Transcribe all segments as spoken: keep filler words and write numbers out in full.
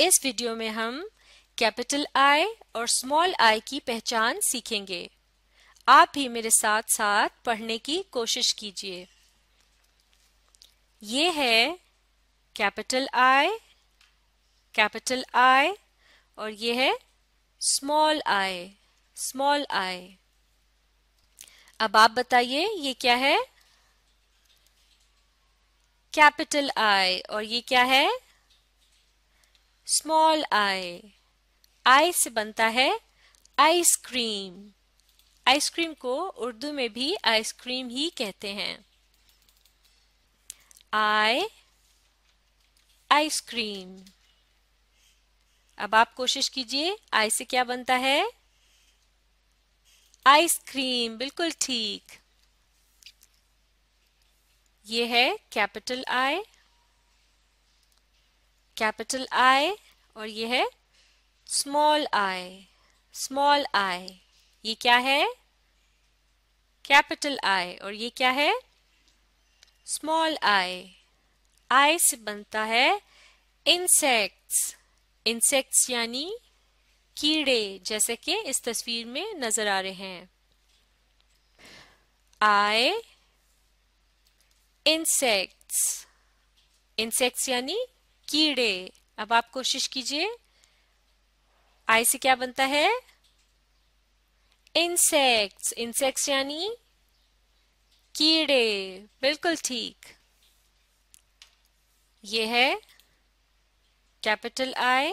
इस वीडियो में हम कैपिटल आई और स्मॉल आई की पहचान सीखेंगे। आप भी मेरे साथ साथ पढ़ने की कोशिश कीजिए। ये है कैपिटल आई, कैपिटल आई और ये है स्मॉल आई, स्मॉल आई। अब आप बताइए ये क्या है कैपिटल आई और ये क्या है स्मॉल आई। आई से बनता है आइसक्रीम। आइसक्रीम को उर्दू में भी आइसक्रीम ही कहते हैं। I ice cream. अब आप कोशिश कीजिए आई से क्या बनता है आइसक्रीम, बिल्कुल ठीक। ये है कैपिटल आई, कैपिटल आई और ये है स्मॉल आई, स्मॉल आई। ये क्या है कैपिटल आई और ये क्या है स्मॉल आई। आई से बनता है इंसेक्ट्स। इंसेक्ट्स यानी कीड़े, जैसे कि इस तस्वीर में नजर आ रहे हैं। आई इंसेक्ट्स, इंसेक्ट्स यानी कीड़े। अब आप कोशिश कीजिए आई से क्या बनता है इंसेक्ट्स, इंसेक्ट्स यानी कीड़े, बिल्कुल ठीक। ये है कैपिटल आई,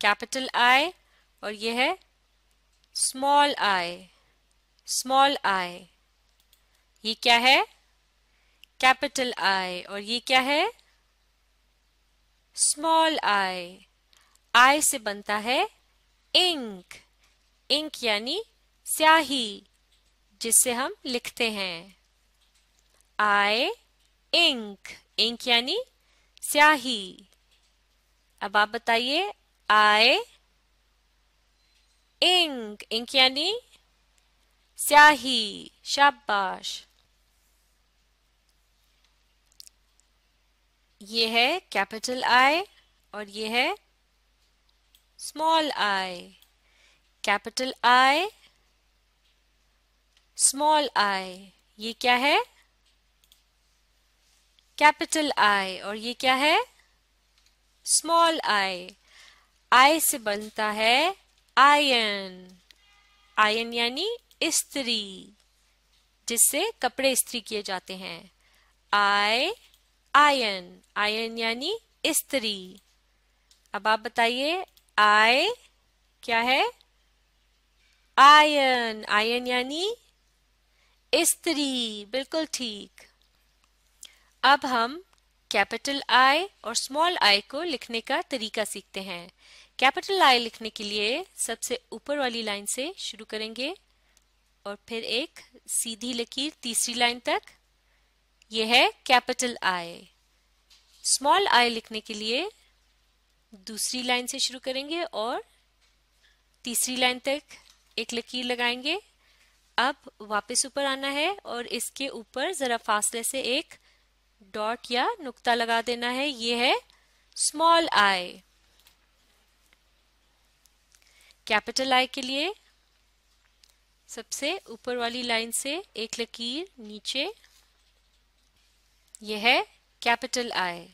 कैपिटल आई और ये है स्मॉल आई, स्मॉल आई। ये क्या है कैपिटल आई और ये क्या है स्मॉल आई। आई से बनता है इंक। इंक यानी स्याही, जिससे हम लिखते हैं। आई इंक, इंक यानी स्याही। अब आप बताइए आई इंक, इंक यानी स्याही, शाबाश। ये है कैपिटल आई और ये है small I. Capital I, small I. ये क्या है कैपिटल आई और ये क्या है स्मॉल आई। आई से बनता है आयन। आयन यानी इस्त्री, जिससे कपड़े इस्त्री किए जाते हैं। आई आयन, आयन यानी इस्त्री। अब आप बताइए आई क्या है आयन, आयन यानी इस्त्री, बिल्कुल ठीक। अब हम कैपिटल आई और स्मॉल आई को लिखने का तरीका सीखते हैं। कैपिटल आई लिखने के लिए सबसे ऊपर वाली लाइन से शुरू करेंगे और फिर एक सीधी लकीर तीसरी लाइन तक। ये है कैपिटल आई। स्मॉल आई लिखने के लिए दूसरी लाइन से शुरू करेंगे और तीसरी लाइन तक एक लकीर लगाएंगे। अब वापस ऊपर आना है और इसके ऊपर ज़रा फासले से एक डॉट या नुक्ता लगा देना है। ये है स्मॉल आई। कैपिटल आई के लिए सबसे ऊपर वाली लाइन से एक लकीर नीचे। यह है कैपिटल आई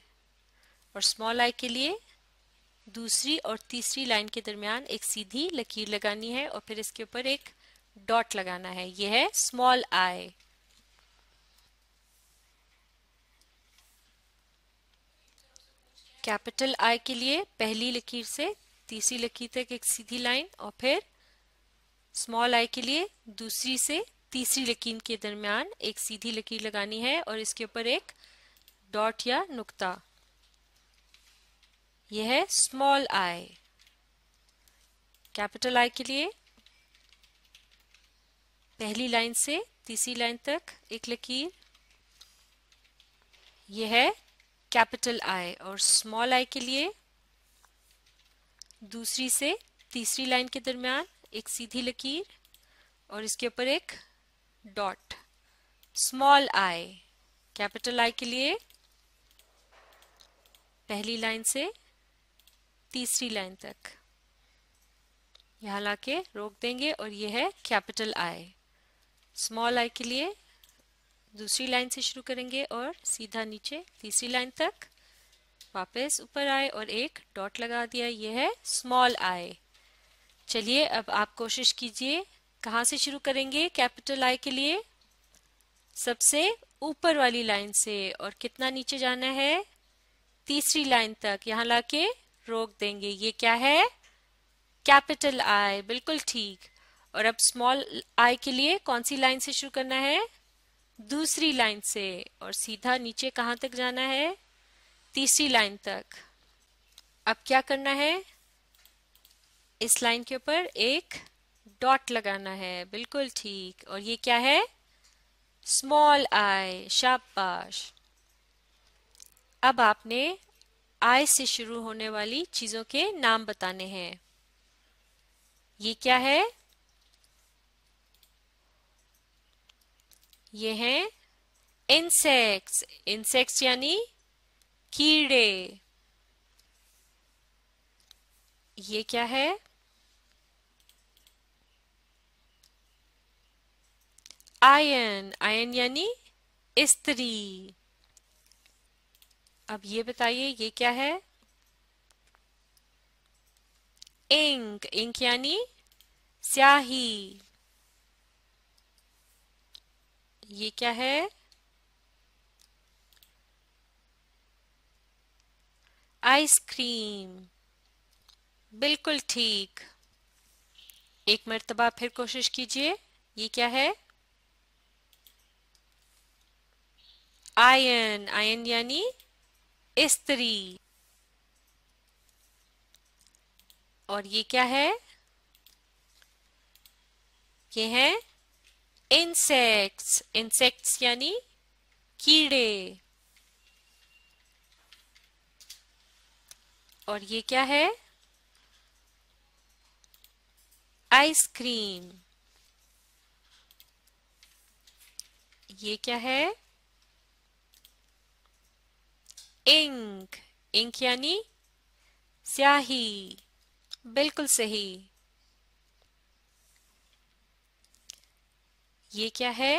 और स्मॉल आई के लिए दूसरी और तीसरी लाइन के दरमियान एक सीधी लकीर लगानी है और फिर इसके ऊपर एक डॉट लगाना है। यह है स्मॉल आई। कैपिटल आई के लिए पहली लकीर से तीसरी लकीर तक एक सीधी लाइन और फिर स्मॉल आई के लिए दूसरी से तीसरी लकीर के दरमियान एक सीधी लकीर लगानी है और इसके ऊपर एक डॉट या नुक्ता। यह है स्मॉल आई। कैपिटल आई के लिए पहली लाइन से तीसरी लाइन तक एक लकीर। यह है कैपिटल आई और स्मॉल आई के लिए दूसरी से तीसरी लाइन के दरमियान एक सीधी लकीर और इसके ऊपर एक dot. Small I. Capital I के लिए पहली लाइन से तीसरी लाइन तक यहाँ लाके रोक देंगे। और ये है कैपिटल आई। स्मॉल आई के लिए दूसरी लाइन से शुरू करेंगे और सीधा नीचे तीसरी लाइन तक, वापस ऊपर आए और एक डॉट लगा दिया। ये है स्मॉल आई। चलिए अब आप कोशिश कीजिए, कहाँ से शुरू करेंगे कैपिटल आई के लिए? सबसे ऊपर वाली लाइन से। और कितना नीचे जाना है? तीसरी लाइन तक। यहाँ लाके रोक देंगे। ये क्या है? Capital I. बिल्कुल ठीक। और अब स्मॉल आई के लिए कौन सी लाइन से शुरू करना है? दूसरी लाइन से। और सीधा नीचे कहाँ तक जाना है? तीसरी लाइन तक। अब क्या करना है? इस लाइन के ऊपर एक डॉट लगाना है। बिल्कुल ठीक। और ये क्या है? Small I. शाबाश। अब आपने आई से शुरू होने वाली चीजों के नाम बताने हैं। ये क्या है? ये हैं इंसेक्ट्स। इंसेक्ट्स यानी कीड़े। ये क्या है? आयन। आयन यानी इस्त्री। अब ये बताइए ये क्या है? इंक। इंक यानी स्याही। ये क्या है? आइसक्रीम। बिल्कुल ठीक। एक मर्तबा फिर कोशिश कीजिए। ये क्या है? आयन। आयन यानी इस्त्री। और ये क्या है? ये है इंसेक्ट्स। इंसेक्ट्स यानी कीड़े। और ये क्या है? आइसक्रीम। ये क्या है? इंक। इंक यानी स्याही। बिल्कुल सही। ये क्या है?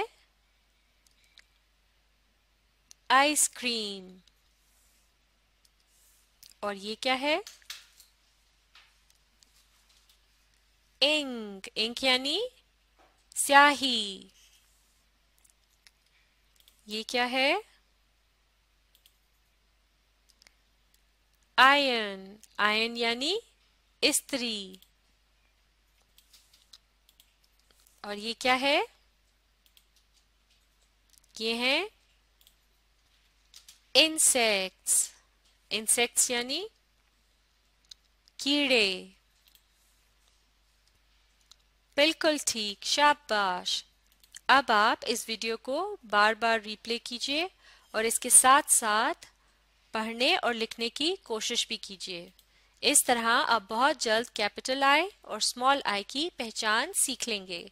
आइसक्रीम। और ये क्या है? इंक। इंक यानी स्याही। ये क्या है? आयन। आयन यानी इस्त्री। और ये क्या है? ये हैं इंसेक्ट्स। इंसेक्ट्स यानी कीड़े। बिल्कुल ठीक। शाबाश। अब आप इस वीडियो को बार बार रिप्ले कीजिए और इसके साथ साथ पढ़ने और लिखने की कोशिश भी कीजिए। इस तरह आप बहुत जल्द कैपिटल आई और स्मॉल आई की पहचान सीख लेंगे।